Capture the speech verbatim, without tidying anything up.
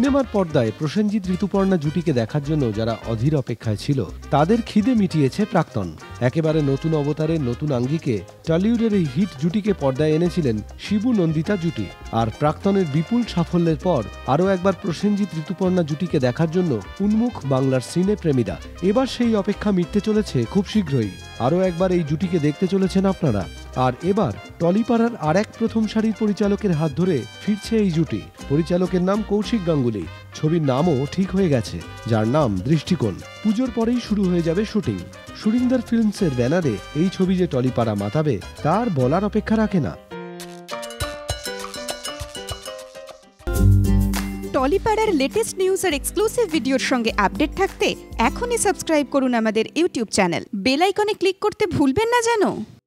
সিনেমার পর্দায় প্রসেনজিৎ ঋতুপর্ণা জুটিকে দেখার জন্য যারা অধীর অপেক্ষায় ছিল তাদের খিদে মিটিয়েছে প্রাক্তন। একেবারে নতুন অবতারে নতুন আঙ্গিকে টলিউডের এই হিট জুটিকে পর্দায় এনেছিলেন শিবু নন্দিতা জুটি। আর প্রাক্তনের বিপুল সাফল্যের পর আরও একবার প্রসেনজিৎ ঋতুপর্ণা জুটিকে দেখার জন্য উন্মুখ বাংলার সিনে প্রেমীরা। এবার সেই অপেক্ষা মিটতে চলেছে খুব শীঘ্রই। আরও একবার এই জুটিকে দেখতে চলেছেন আপনারা। আর এবার টলিপাড়ার আর এক প্রথম সারির পরিচালকের হাত ধরে ফিরছে এই জুটি। পরিচালকের নাম কৌশিক গাঙ্গুলি, ছবির নামও ঠিক হয়ে গেছে, যার নাম দৃষ্টিকোণ। পুজোর পরেই শুরু হয়ে যাবে শুটিং। সুরিন্দর ফিল্মসের ব্যানারে এই ছবি যে টলিপাড়া মাতাবে তার বলার অপেক্ষা রাখে না। টলিপাড়ার লেটেস্ট নিউজ আর এক্সক্লুসিভ ভিডিওর সঙ্গে আপডেট থাকতে এখনই সাবস্ক্রাইব করুন আমাদের ইউটিউব চ্যানেল। বেল আইকনে ক্লিক করতে ভুলবেন না যেন।